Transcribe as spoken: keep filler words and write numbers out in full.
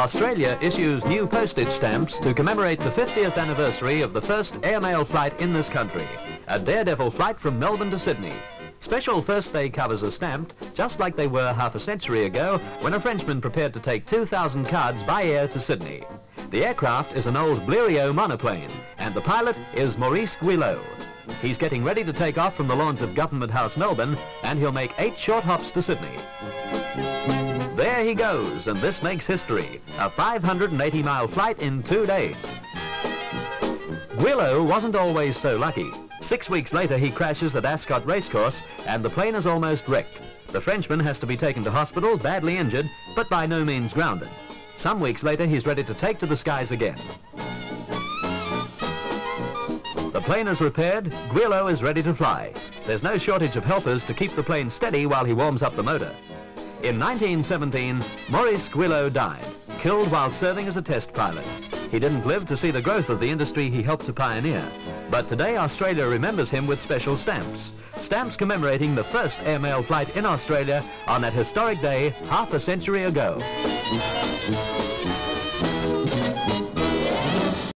Australia issues new postage stamps to commemorate the fiftieth anniversary of the first airmail flight in this country, a daredevil flight from Melbourne to Sydney. Special first day covers are stamped, just like they were half a century ago when a Frenchman prepared to take two thousand cards by air to Sydney. The aircraft is an old Bleriot monoplane, and the pilot is Maurice Guillaux. He's getting ready to take off from the lawns of Government House, Melbourne, and he'll make eight short hops to Sydney. There he goes, and this makes history, a five hundred eighty mile flight in two days. Guillaux wasn't always so lucky. Six weeks later he crashes at Ascot Racecourse and the plane is almost wrecked. The Frenchman has to be taken to hospital, badly injured, but by no means grounded. Some weeks later he's ready to take to the skies again. The plane is repaired, Guillaux is ready to fly. There's no shortage of helpers to keep the plane steady while he warms up the motor. In nineteen seventeen, Maurice Guillaux died, killed while serving as a test pilot. He didn't live to see the growth of the industry he helped to pioneer. But today Australia remembers him with special stamps. Stamps commemorating the first airmail flight in Australia on that historic day half a century ago.